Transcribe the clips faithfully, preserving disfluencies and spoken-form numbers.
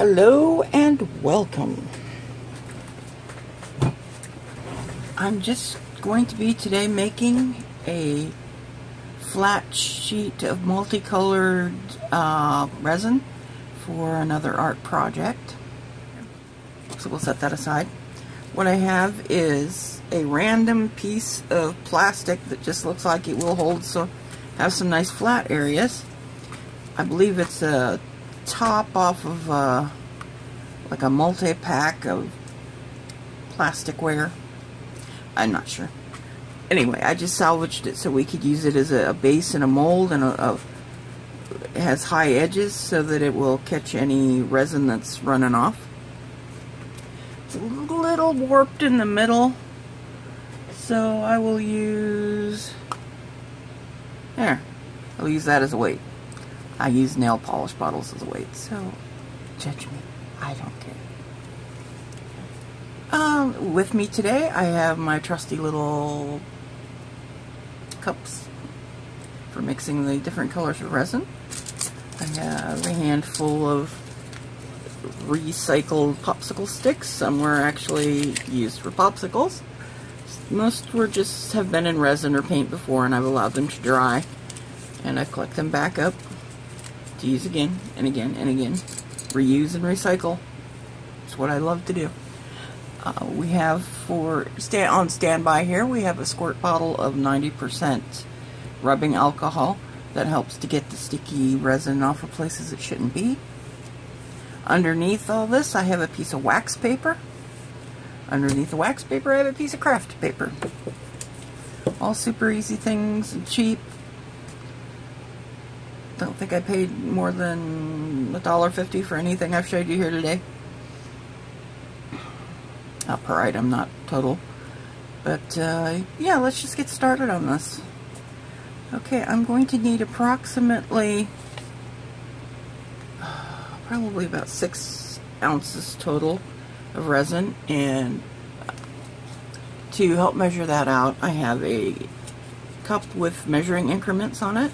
Hello and welcome. I'm just going to be today making a flat sheet of multicolored uh, resin for another art project. So we'll set that aside. What I have is a random piece of plastic that just looks like it will hold, so have some nice flat areas. I believe it's a top off of uh, like a multi-pack of plasticware. I'm not sure. Anyway, I just salvaged it so we could use it as a, a base in a mold, and a, a, it has high edges so that it will catch any resin that's running off. It's a little warped in the middle, so I will use there. I'll use that as a weight. I use nail polish bottles as a weight, so judge me. I don't care. Um, with me today, I have my trusty little cups for mixing the different colors of resin. I have a handful of recycled popsicle sticks. Some were actually used for popsicles. Most were just have been in resin or paint before, and I've allowed them to dry, and I collect them back up to use again and again and again. Reuse and recycle. It's what I love to do. Uh, we have for stand on standby here. We have a squirt bottle of ninety percent rubbing alcohol that helps to get the sticky resin off of places it shouldn't be. Underneath all this, I have a piece of wax paper. Underneath the wax paper, I have a piece of craft paper. All super easy things and cheap. I don't think I paid more than a dollar fifty for anything I've showed you here today. Not per item, not total. But, uh, yeah, let's just get started on this. Okay, I'm going to need approximately, uh, probably about six ounces total of resin. And to help measure that out, I have a cup with measuring increments on it.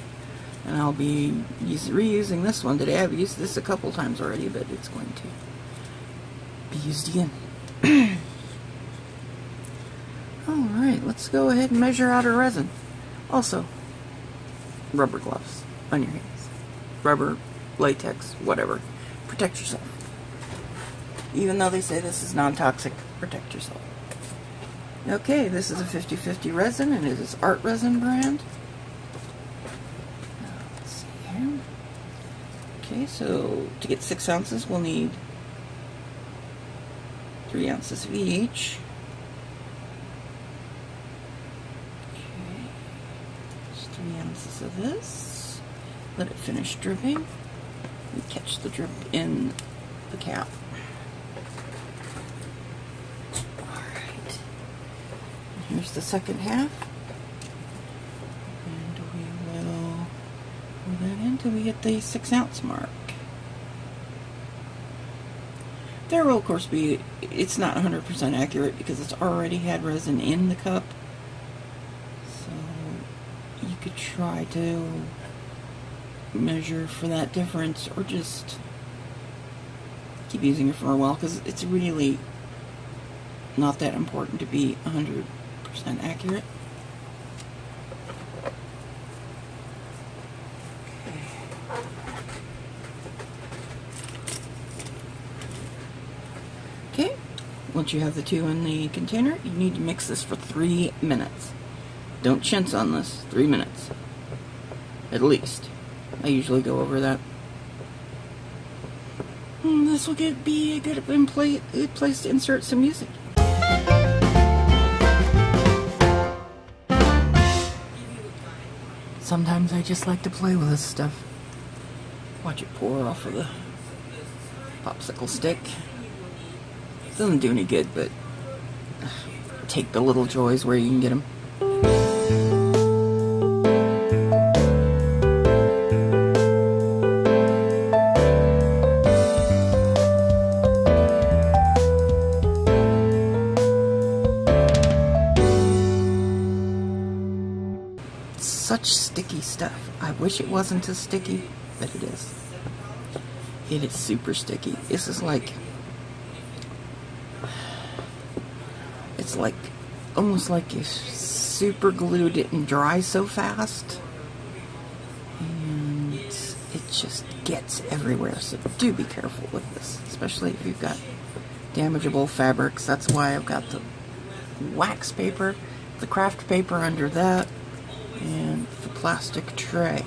And I'll be use, reusing this one today. I've used this a couple times already, but it's going to be used again. Alright, let's go ahead and measure out our resin. Also, rubber gloves on your hands. Rubber, latex, whatever. Protect yourself. Even though they say this is non-toxic, protect yourself. Okay, this is a fifty fifty resin, and it is Art Resin brand. Okay, so to get six ounces, we'll need three ounces of each. Okay, just three ounces of this. Let it finish dripping. We catch the drip in the cap. All right. Here's the second half. Until we get the six ounce mark. There will of course be, it's not one hundred percent accurate because it's already had resin in the cup, so you could try to measure for that difference, or just keep using it for a while, because it's really not that important to be one hundred percent accurate. Once you have the two in the container, you need to mix this for three minutes. Don't chintz on this. Three minutes. At least. I usually go over that. And this will get, be a good play, place to insert some music. Sometimes I just like to play with this stuff. Watch it pour off of the popsicle stick. Doesn't do any good, but uh, take the little joys where you can get them. Such sticky stuff. I wish it wasn't as sticky, but it is. It is super sticky. This is like, it's like, almost like if super glue didn't dry so fast. And it just gets everywhere, so do be careful with this, especially if you've got damageable fabrics. That's why I've got the wax paper, the craft paper under that, and the plastic tray.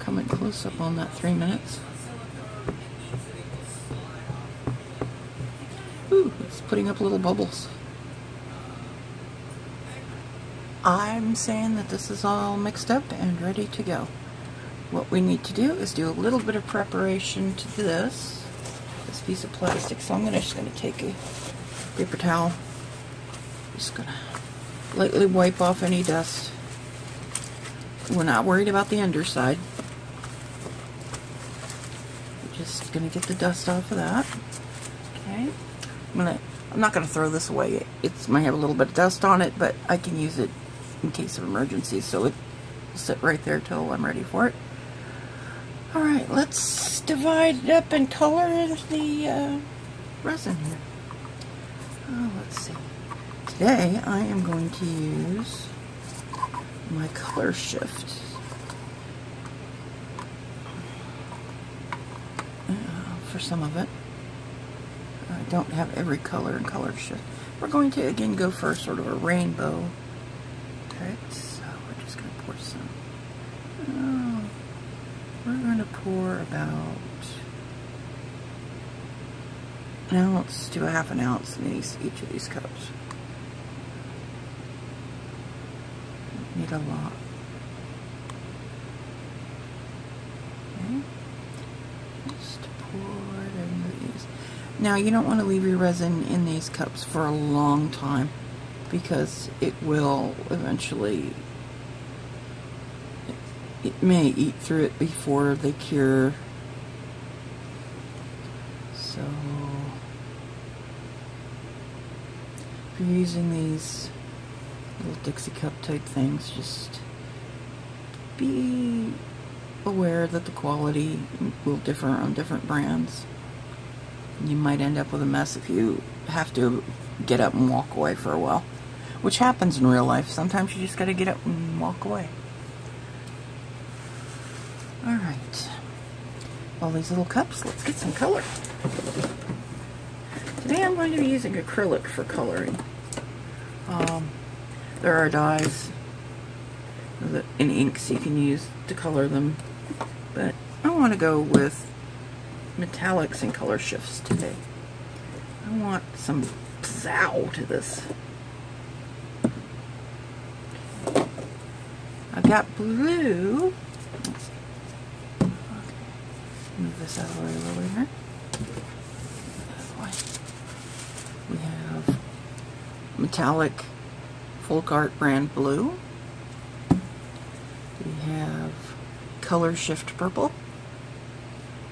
Coming close up on that three minutes. Ooh, it's putting up little bubbles. I'm saying that this is all mixed up and ready to go. What we need to do is do a little bit of preparation to this, this piece of plastic. So I'm gonna, just going to take a paper towel. I'm just going to lightly wipe off any dust. We're not worried about the underside. Just gonna get the dust off of that. Okay, I'm gonna. I'm not gonna throw this away. It it's, might have a little bit of dust on it, but I can use it in case of emergency. So it will sit right there till I'm ready for it. All right, let's divide it up and color the uh, resin here. Oh, let's see. Today I am going to use my Color Shift. For some of it. I don't have every color and Color Shift. We're going to again go for sort of a rainbow. Okay, so we're just going to pour some. Oh, we're going to pour about an ounce to a half an ounce in these, each of these cups. Don't need a lot. Okay. Just pour it in these. Now you don't want to leave your resin in these cups for a long time because it will eventually, it, it may eat through it before they cure. So if you're using these little Dixie cup type things, just be aware that the quality will differ on different brands. You might end up with a mess if you have to get up and walk away for a while, which happens in real life. Sometimes you just got to get up and walk away. Alright, all these little cups, let's get some color. Today I'm going to be using acrylic for coloring. Um, there are dyes and inks you can use to color them, but I want to go with metallics and Color Shifts today. I want some psow to this. I've got blue. Let's see. Okay. Move this out of the way a little here. We have metallic Folk Art brand blue. We have Color Shift purple.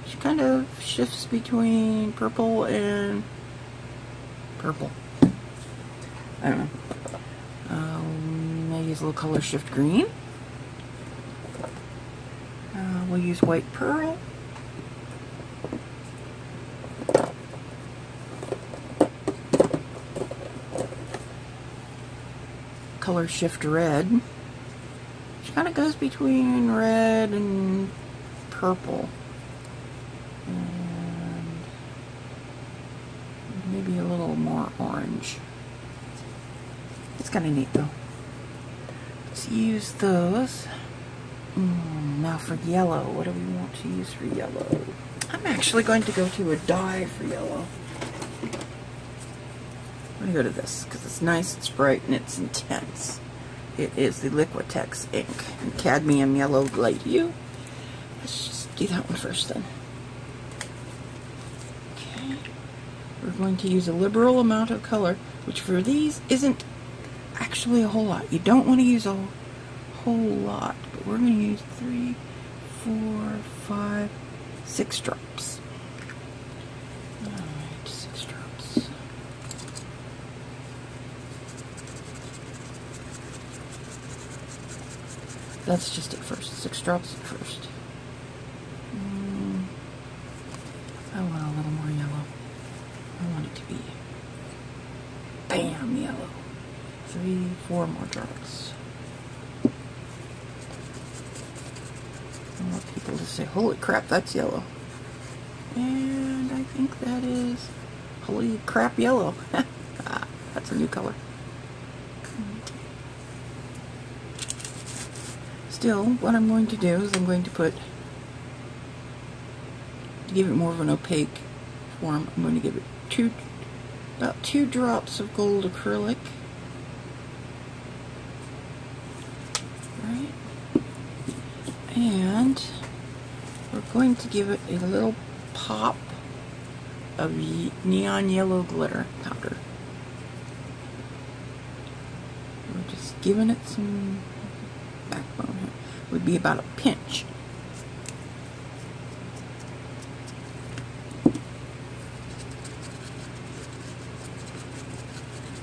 She kind of shifts between purple and purple. I don't know. Um, I use a little Color Shift green. Uh, we'll use white pearl. Color Shift red. Kind of goes between red and purple, and maybe a little more orange. It's kind of neat though. Let's use those. Mm, now for yellow, what do we want to use for yellow? I'm actually going to go to a dye for yellow. I'm going to go to this because it's nice, it's bright, and it's intense. It is the Liquitex ink in cadmium yellow light hue. Let's just do that one first then. Okay. We're going to use a liberal amount of color, which for these isn't actually a whole lot. You don't want to use a whole lot, but we're going to use three, four, five, six drops. that's just at first. Six drops at first. Mm, I want a little more yellow. I want it to be bam yellow. Three, four more drops. I want people to say, holy crap, that's yellow. And I think that is holy crap yellow. That's a new color. Still, what I'm going to do is I'm going to put, to give it more of an opaque form, I'm going to give it two, about two drops of gold acrylic. Right? And we're going to give it a little pop of neon yellow glitter powder. We're just giving it some backbone here. It would be about a pinch.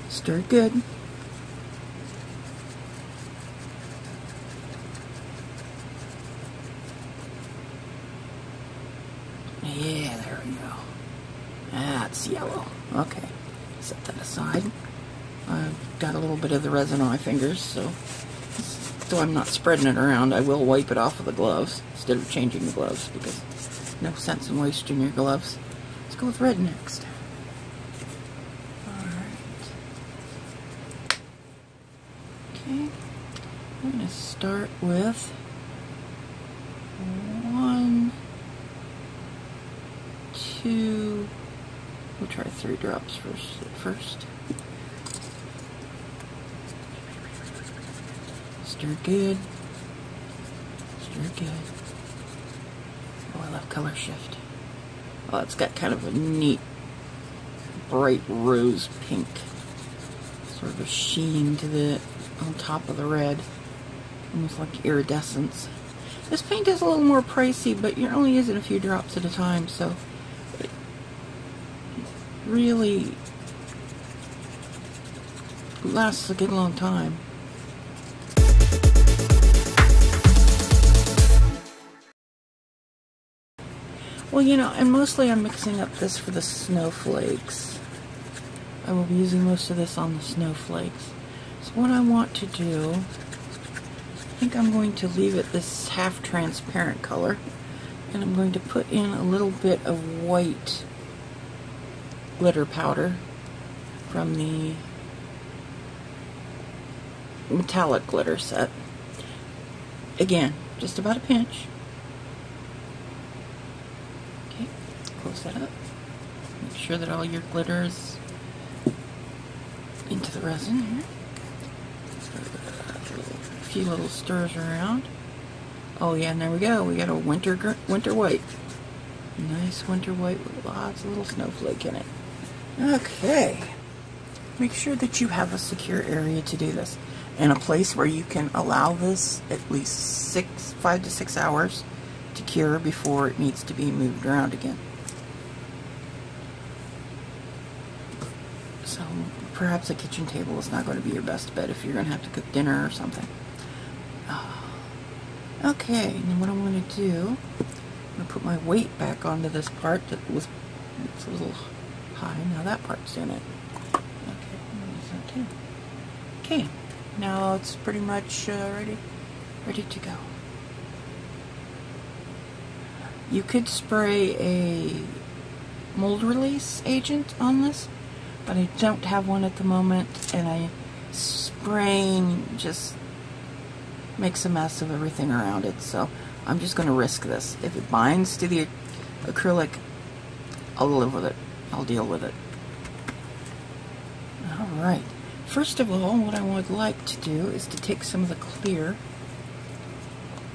Stir it good. Yeah, there we go. That's yellow. Okay, set that aside. I've got a little bit of the resin on my fingers, so so I'm not spreading it around. I will wipe it off of the gloves instead of changing the gloves, because no sense in wasting your gloves. Let's go with red next. Alright. Okay, I'm going to start with one, two, we'll try three drops first at first. Stir good. Stir good. Oh, I love Color Shift. Oh, it's got kind of a neat, bright rose pink sort of a sheen to the on top of the red, almost like iridescence. This paint is a little more pricey, but you're only using a few drops at a time, so it really lasts a good long time. Well, you know, and mostly I'm mixing up this for the snowflakes. I will be using most of this on the snowflakes. So what I want to do, I think I'm going to leave it this half-transparent color, and I'm going to put in a little bit of white glitter powder from the metallic glitter set. Again, just about a pinch. Close that up. Make sure that all your glitter is into the resin here. A few little stirs around. Oh yeah, and there we go. We got a winter winter white. Nice winter white with lots of little snowflake in it. Okay. Make sure that you have a secure area to do this, and a place where you can allow this at least six, five to six hours to cure before it needs to be moved around again. So perhaps a kitchen table is not going to be your best bet if you're going to have to cook dinner or something. Oh. Okay, now what I'm going to do, I'm going to put my weight back onto this part that was it's a little high. Now that part's in it. Okay, okay. Now it's pretty much uh, ready, ready to go. You could spray a mold release agent on this, but I don't have one at the moment, and I spraying just makes a mess of everything around it, so I'm just going to risk this. If it binds to the acrylic, I'll live with it. I'll deal with it. Alright, first of all, what I would like to do is to take some of the clear,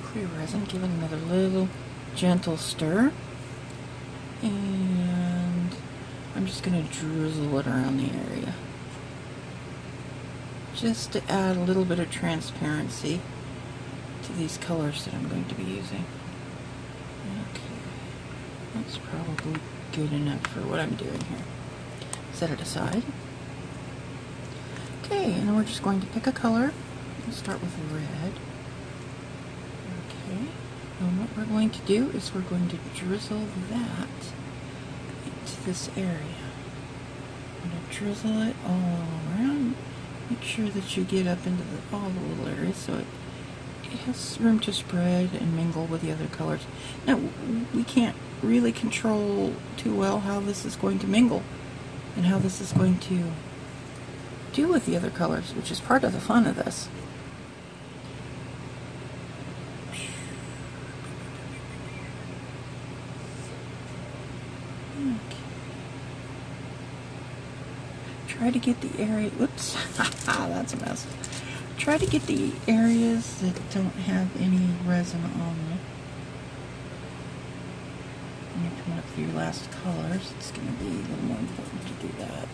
clear resin, give it another little gentle stir, and I'm just going to drizzle it around the area just to add a little bit of transparency to these colors that I'm going to be using. Okay, that's probably good enough for what I'm doing here. Set it aside. Okay, and we're just going to pick a color. We'll start with red. what we're going to do is we're going to drizzle that into this area. I'm going to drizzle it all around. Make sure that you get up into the, all the little areas so it, it has room to spread and mingle with the other colors. Now, we can't really control too well how this is going to mingle and how this is going to do with the other colors, which is part of the fun of this. Okay. Try to get the area, whoops, that's a mess. Try to get the areas that don't have any resin on them. When you're coming up for your last colors, it's going to be a little more important to do that.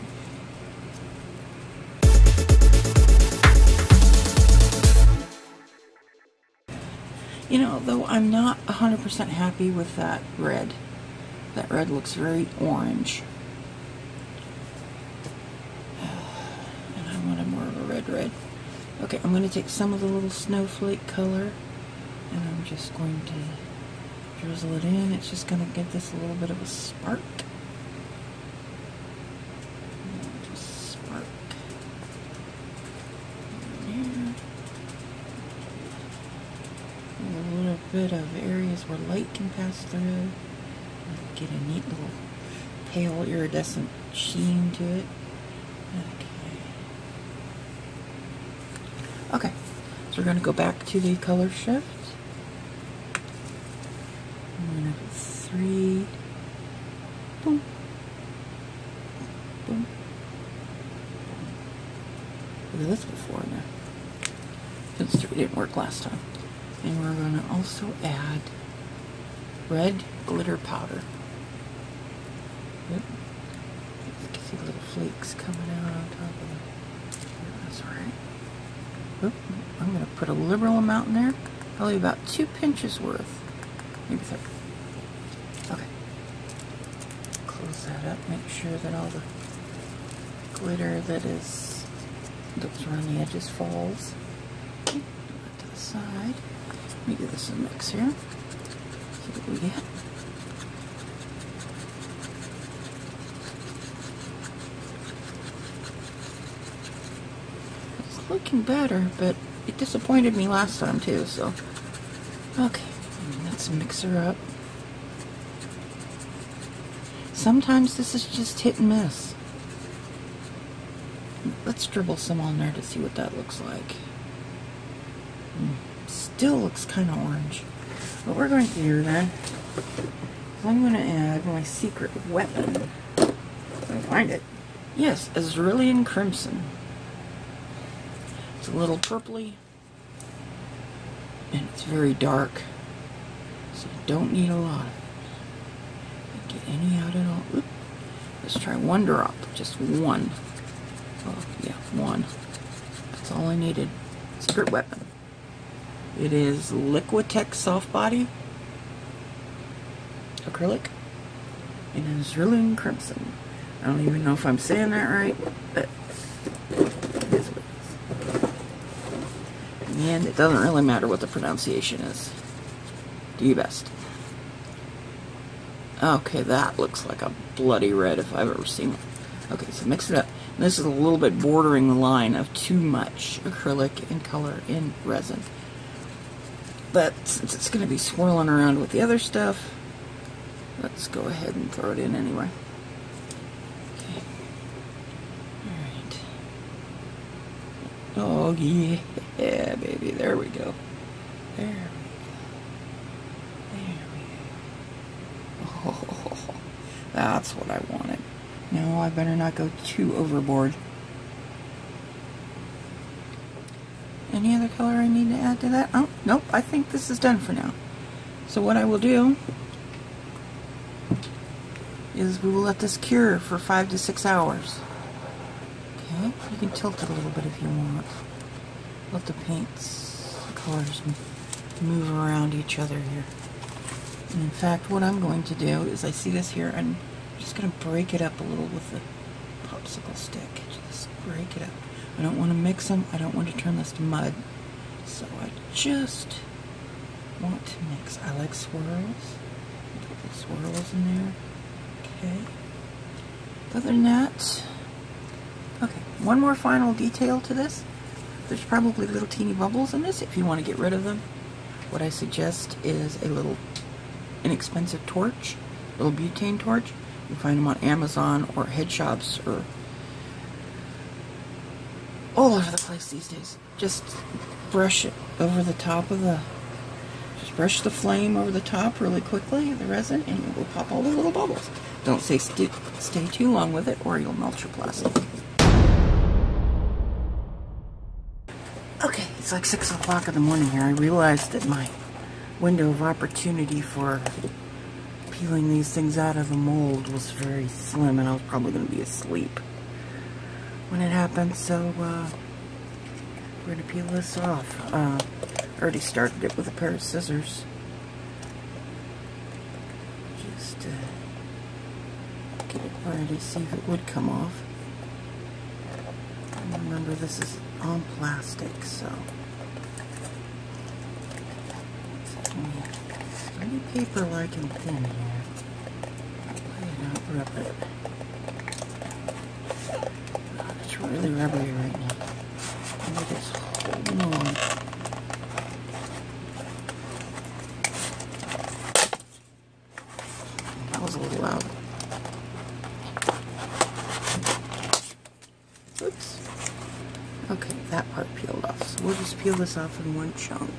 You know, though I'm not one hundred percent happy with that red. That red looks very orange. And I wanted more of a red red. Okay, I'm going to take some of the little snowflake color and I'm just going to drizzle it in. It's just going to give this a little bit of a spark. Just spark. A little bit of areas where light can pass through. Get a neat little pale iridescent sheen to it. Okay. Okay, so we're going to go back to the color shift. I'm going to put three. Boom. Boom. Look at this before now. Since three didn't work last time. And we're going to also add red glitter powder. Yep. You can see little flakes coming out on top of it. That's alright. Oop. I'm going to put a liberal amount in there. Probably about two pinches worth. Maybe three. Okay. Close that up. Make sure that all the glitter that is that's around the edges falls. Okay. Put that to the side. Let me give this a mix here. See what we get. Looking better, but it disappointed me last time too, so okay, let's mix her up. Sometimes this is just hit and miss. Let's dribble some on there to see what that looks like. Still looks kind of orange. What we're going to do then is I'm going to add my secret weapon. If I find it. Yes, Azraelian Crimson. A little purpley and it's very dark, so you don't need a lot of it. Get any out at all. Oop. Let's try one drop, just one. Oh, yeah, one. That's all I needed. Secret weapon. It is Liquitex soft body acrylic and Cerulean Crimson. I don't even know if I'm saying that right, but and it doesn't really matter what the pronunciation is. Do your best. Okay, that looks like a bloody red if I've ever seen it. Okay, so mix it up. And this is a little bit bordering the line of too much acrylic and color in resin. But since it's going to be swirling around with the other stuff, let's go ahead and throw it in anyway. Okay. Alright. Oh, yeah. Yeah, baby, there we go. There we go. There we go. Oh, that's what I wanted. No, I better not go too overboard. Any other color I need to add to that? Oh, nope, I think this is done for now. So what I will do is we will let this cure for five to six hours. Okay, you can tilt it a little bit if you want. Let the paints, the colors move around each other here. And in fact, what I'm going to do is I see this here, and I'm just going to break it up a little with the popsicle stick. Just break it up. I don't want to mix them. I don't want to turn this to mud. So I just want to mix. I like swirls. Put the swirls in there. Okay. Other than that, okay, one more final detail to this. There's probably little teeny bubbles in this. If you want to get rid of them, what I suggest is a little inexpensive torch, little butane torch. You find them on Amazon or head shops or all over the place these days. Just brush it over the top of the, just brush the flame over the top really quickly, the resin, and it will pop all the little bubbles. Don't stay, st stay too long with it or you'll melt your plastic. Okay, it's like six o'clock in the morning here. I realized that my window of opportunity for peeling these things out of the mold was very slim and I was probably going to be asleep when it happened, so uh, we're going to peel this off. Uh, I already started it with a pair of scissors. Just uh, get it ready, see if it would come off. And remember, this is on plastic, so any paper like and thin here. Lay it out, rub it. Oh, it's really rubbery right now. And it is holding on. That was a little loud. Oops. Okay, that part peeled off. So we'll just peel this off in one chunk.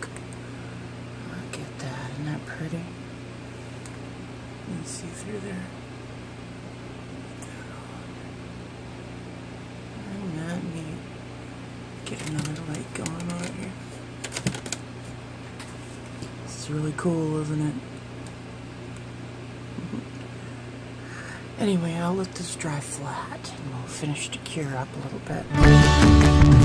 Pretty. You can see through there. I'm not neat. Get another light going on here. This is really cool, isn't it? Anyway, I'll let this dry flat and we'll finish to cure up a little bit.